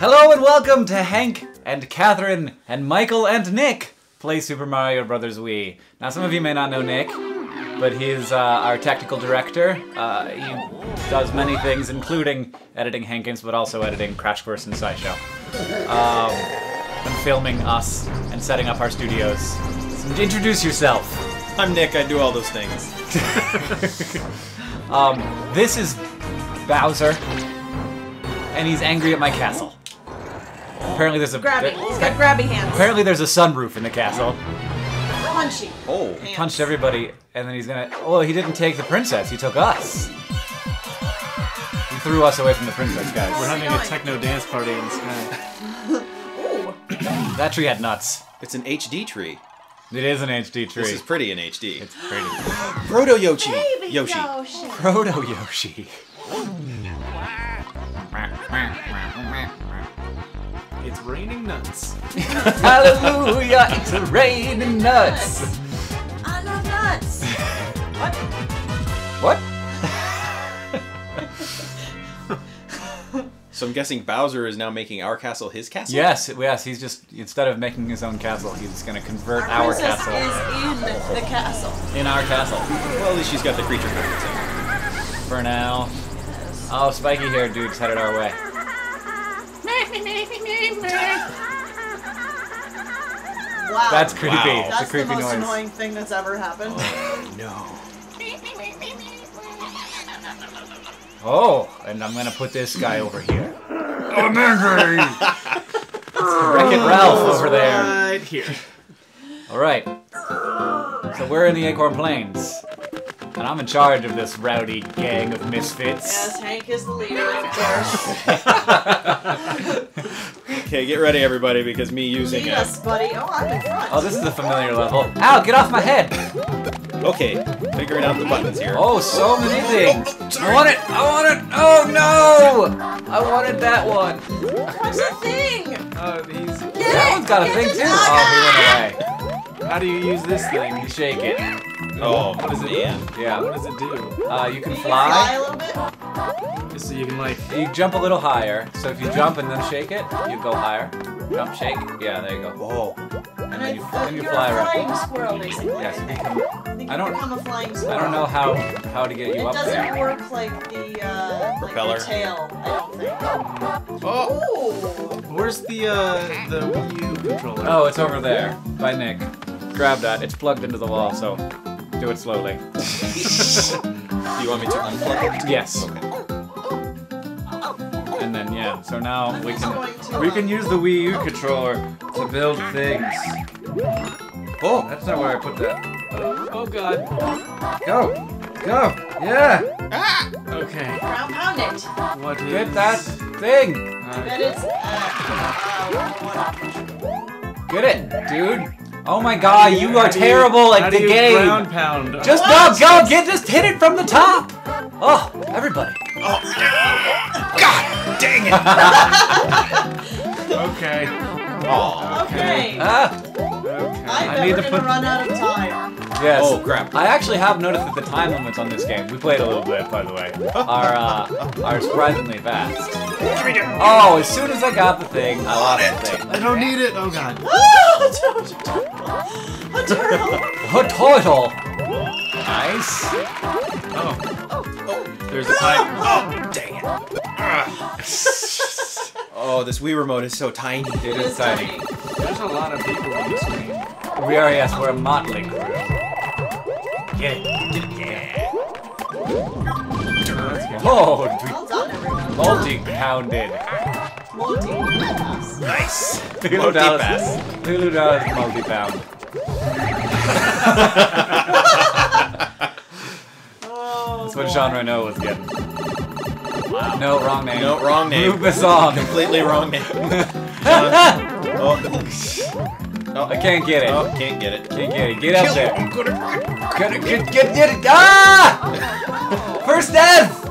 Hello and welcome to Hank and Katherine and Michael and Nick play Super Mario Bros. Wii. Now some of you may not know Nick, but he's our technical director. He does many things, including editing Hankins, but also editing Crash Course and SciShow. And filming us and setting up our studios. So introduce yourself. I'm Nick, I do all those things. This is Bowser, and he's angry at my castle. Apparently there's a... He's got grabby hands. Apparently there's a sunroof in the castle. Punchy. Oh, he punched everybody, and then he's gonna... Oh, he didn't take the princess, he took us. He threw us away from the princess, guys. We're having a techno dance party in the sky. Ooh. That tree had nuts. It's an HD tree. It is an HD tree. This is pretty in HD. It's pretty. Proto Yoshi. Baby Yoshi. Yoshi. Proto Yoshi. It's raining nuts. Hallelujah! It's raining nuts. I love nuts. What? What? So I'm guessing Bowser is now making our castle his castle. Yes. He's just instead of making his own castle, he's just going to convert our castle. Our princess is in the castle. In our castle. Well, at least she's got the creature comforts in. For now. Oh, spiky haired dude's headed our way. Wow. That's creepy. Wow. That's a creepy the most noise. Annoying thing that's ever happened. Oh, no. Oh, and I'm gonna put this guy over here. I'm angry. Wreckin' Ralph over there. Right here. All right. So we're in the Acorn Plains. And I'm in charge of this rowdy gang of misfits. Yes, Hank is the leader, of course. Okay, get ready, everybody, because me using it. Yes, buddy. Oh, I'm in front. Oh, this is a familiar level. Ow, get off my head! Okay, figuring out the buttons here. Oh, so many things. I want it! I want it! Oh, no! I wanted that one. What's the thing? Oh, he's... That one's got a thing, too. Oh, he went away. How do you use this thing? You shake it. Oh, what does it do? Yeah, what does it do? You can fly a little bit. So you can like you jump a little higher. So if you jump and then shake it, you go higher. Jump, shake. Yeah, there you go. Whoa. And then you fly around. You're a flying squirrel, basically. Yes. I don't know how to get you up there. It doesn't work like the propeller like the tail. I don't think. Oh. Ooh. Where's the Wii U controller? Oh, it's over there by Nick. Grab that. It's plugged into the wall, so. Do it slowly. Do you want me to unplug it? Yes. Okay. And then yeah, so now we can use the Wii U controller to build things. Oh, that's not where I put that. Oh god. Go! Go! Yeah! Ah! Okay. Ground pound it. What is... Get that thing! That is... Get it, dude! Oh my god, you are terrible at the game! Ground pound? Just go, just hit it from the top! Oh, everybody. Oh. God dang it! Okay. Oh, okay. Okay. I need to run out of time. Yes. Oh, crap. I actually have noticed that the time limits on this game, we played a little bit, by the way, are surprisingly fast. Oh, as soon as I got the thing, I lost the thing. I don't need it. Oh, God. A turtle. A turtle. Nice. Oh. There's a pipe. Oh, dang it. Oh, this Wii remote is so tiny. It is tiny. There's a lot of people on the screen. We are, yes, we're a motley crew. Get it. Yeah. Oh, multi-pounded. Multi-pass. Nice. Multi-pass. Lulu Dallas multi-pound. That's what Jean Reno was getting. Wow. No, wrong name. No, wrong name. Move this on. Completely wrong name. Oh, I can't get it. Oh, can't get it. Can't get it. Get up there. I'm gonna get it. Ah! First death!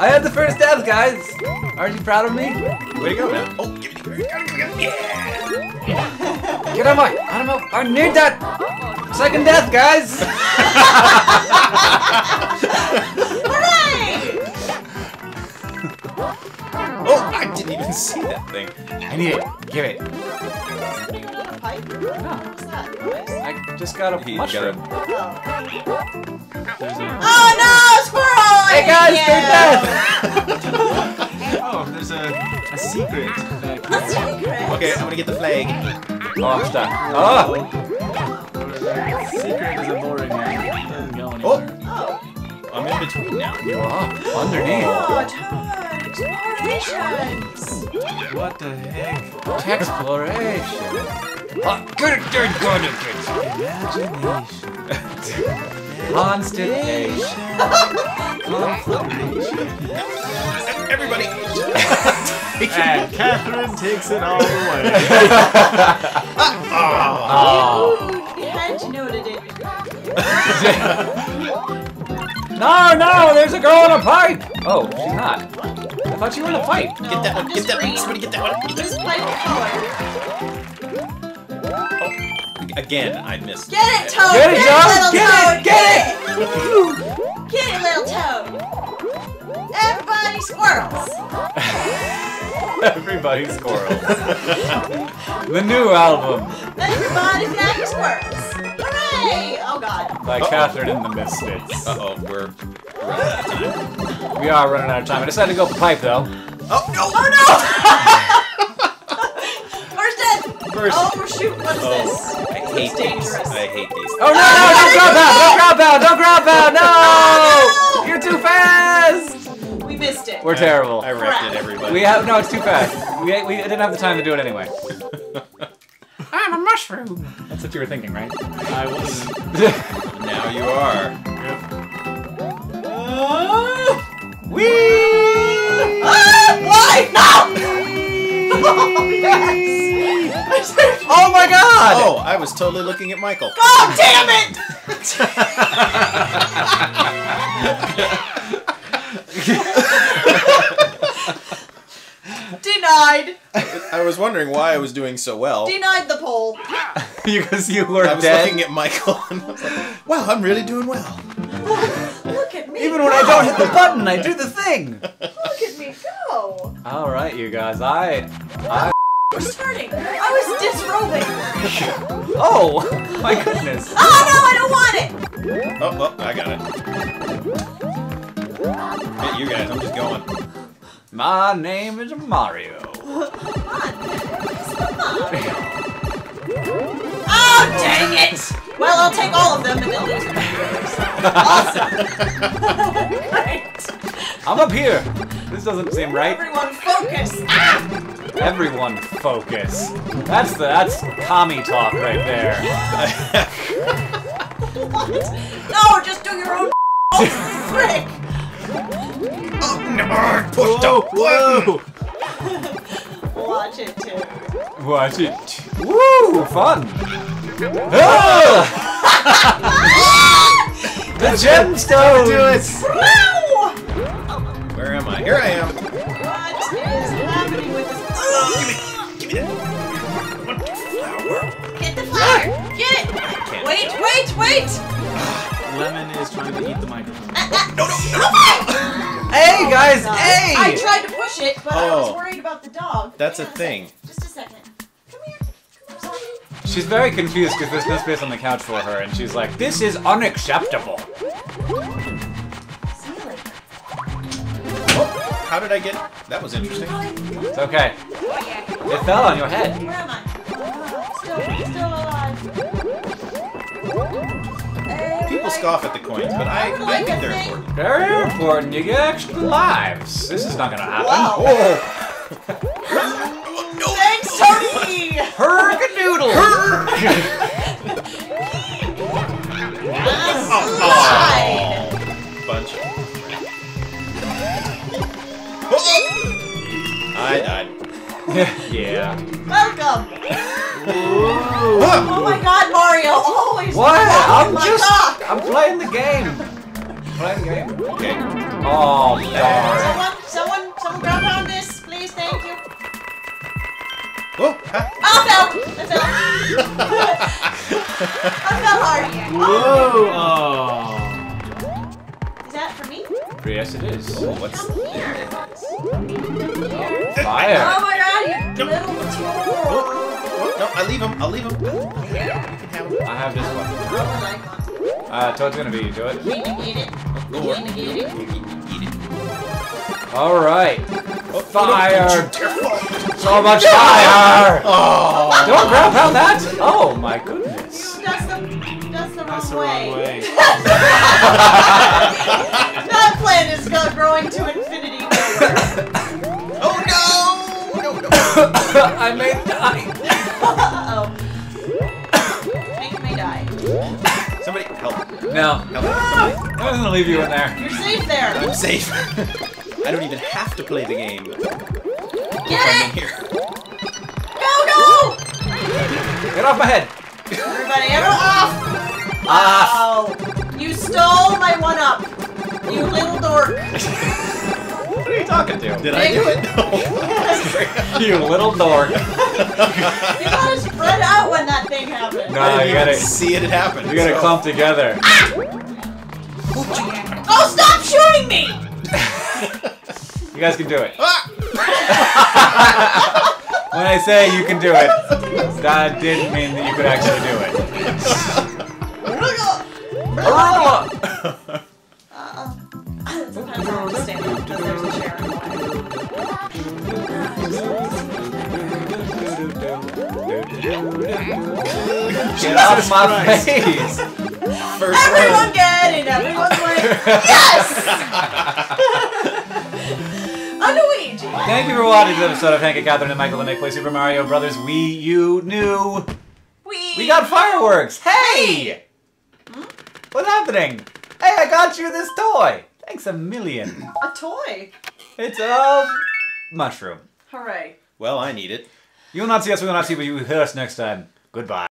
I had the first death, guys. Aren't you proud of me? Way to go, man. Oh, give me the yeah. Get on my. I don't know. I need that. Second death, guys. Hooray! Oh, I didn't even see that thing. I need it. Give it. I just got a mushroom. Oh no, squirrel! Hey guys, take that! Oh, there's a secret. A secret? Okay, I'm gonna get the flag. Oh, I'm stuck. Oh! Secret is a boring one. It doesn't go anywhere. Oh! I'm in between now. Oh, underneath. Oh, Toad! Explorations! What the heck? Exploration! Oh, good, imagination. Constipation. Everybody! And Katherine takes it all away. How'd you know what it did? No, there's a girl in a pipe! Oh, she's not. I thought she were in a pipe. No, get that one, somebody get that one. Get this pipe color. Again, I missed. Get it, Toad! Get it, Toad! Get it! Get it, little Toad! Everybody squirrels! Everybody squirrels. The new album. Everybody back squirrels! Hooray! Oh god. By Katherine and the Misfits. Uh-oh, we're running out of time. We are running out of time. I decided to go for pipe, though. Oh, no! Oh, no! Oh shoot, what is this? I hate these. Oh no, no, don't grab out, no! You're too fast! We missed it. We're terrible. I wrecked it, everybody. No, it's too fast. We didn't have the time to do it anyway. I'm a mushroom! That's what you were thinking, right? I was. Now you are. Whee! Ah, why? No! Oh, yes! Oh my god! Oh, I was totally looking at Michael. God damn it! Denied! I was wondering why I was doing so well. Denied the poll. Because you were dead. I was looking at Michael and I was like, wow, I'm really doing well. Look at me. Even when I don't hit the button, I do the thing. Look at me go. Alright, you guys, I was hurting. I was disrobing. Oh, my goodness. Oh, no, I don't want it. Oh, I got it. Hey, you guys, I'm just going. My name is Mario. Come on. Oh, dang it. Well, I'll take all of them and they'll lose them. Awesome. Right. I'm up here. This doesn't seem right. Everyone focus. Ah! Everyone focus. That's commie talk right there. What? No, just do your own trick. Oh, no, push the button. Watch it too. Woo, fun. The gemstone. Do it. Where am I? Here I am. What is happening with this? Give me that. I want the flower. Get the flower. Get it. Wait. Lemon is trying to eat the microphone. No. Hey, guys, hey. I tried to push it, but I was worried about the dog. That's a thing. Just a second. Come here, sweetie. She's very confused because there's no space on the couch for her, and she's like, this is unacceptable. How did I get? That was interesting. It's okay. It fell on your head. Where am I? Still alive. People scoff at the coins, but I think they're important. Very important. You get extra lives. This is not gonna happen. Wow. Oh. No. Thanks, Tony. Hergadoodle. Oh. Bunch of. I died. Yeah. Welcome! Oh my god, Mario! Always! What? I'm playing the game! Okay. Oh, God. Someone grab on this, please, thank you. Oh! I fell! I fell hard. Whoa! Oh. Is that for me? Yes, it is. Oh, what's there? Fire. Oh my god, you little tool. No, I'll leave him. I'll leave him. Yeah. You can have him. I have this one. Toad's gonna beat you to it. Eat it. Alright. Fire! So much fire! Oh! Don't grab on that! Oh my goodness! That's the wrong way. That plant is growing to infinity. Oh no! No! I may die. Uh oh. Nick may die. Somebody help! No! Help! I'm gonna leave you in there. You're safe there. I'm safe. I don't even have to play the game. Get it! Here. No! Get off my head! Everybody off! Off! Oh, you stole my one-up, you little dork. What are you talking to? Did I do it? No. You little dork. You gotta spread out when that thing happened. No, you gotta see it happen. You gotta clump together. Ah! Oh, stop shooting me! You guys can do it. Ah! When I say you can do it, that didn't mean that you could actually do it. Sometimes I don't understand it because there's a chair in the way. Get off my face! Everyone get it! Everyone's like, yes! Luigi. Thank you for watching this episode of Hank and Katherine and Michael and Nick Play Super Mario Bros. Wii U New. We got fireworks! Hey! Hmm? What's happening? Hey, I got you this toy! Thanks a million. A toy? It's a mushroom. Hooray. Well, I need it. You will not see us, we will not see, but you will hear us next time. Goodbye.